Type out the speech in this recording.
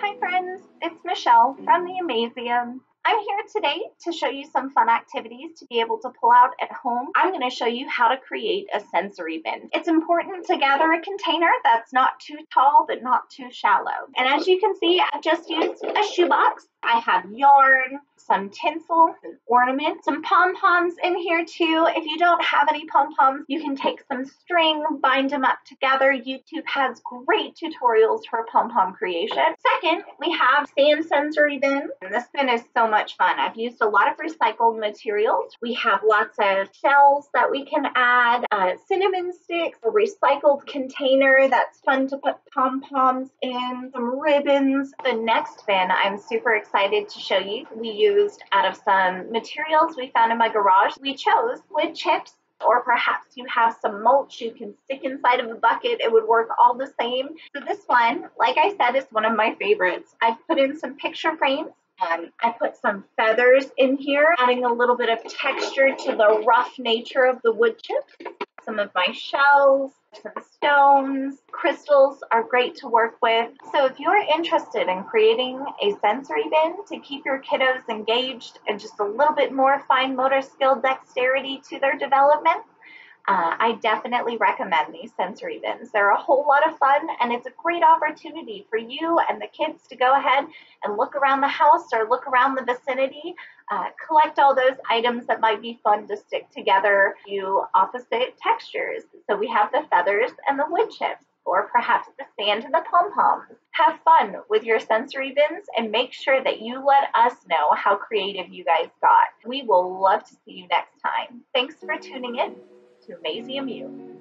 Hi friends, it's Michelle from the Amazeum. I'm here today to show you some fun activities to be able to pull out at home. I'm going to show you how to create a sensory bin. It's important to gather a container that's not too tall but not too shallow. And as you can see, I've just used a shoebox. I have yarn, some tinsel, an ornament, some pom-poms in here too. If you don't have any pom-poms, you can take some string, bind them up together. YouTube has great tutorials for pom-pom creation. Second, we have Sam sensory bin. And this bin is so much fun. I've used a lot of recycled materials. We have lots of shells that we can add, cinnamon sticks, a recycled container that's fun to put pom-poms in, some ribbons. The next bin I'm super excited to show you. We used out of some materials we found in my garage. We chose wood chips, or perhaps you have some mulch you can stick inside of a bucket. It would work all the same. So this one, like I said, is one of my favorites. I've put in some picture frames. I put some feathers in here, adding a little bit of texture to the rough nature of the wood chips. Some of my shells, some stones, crystals are great to work with. So if you're interested in creating a sensory bin to keep your kiddos engaged and just a little bit more fine motor skill dexterity to their development, I definitely recommend these sensory bins. They're a whole lot of fun, and it's a great opportunity for you and the kids to go ahead and look around the house or look around the vicinity, collect all those items that might be fun to stick together to opposite textures. So we have the feathers and the wood chips, or perhaps the sand and the pom-poms. Have fun with your sensory bins and make sure that you let us know how creative you guys got. We will love to see you next time. Thanks for tuning in. AmazeumYOU.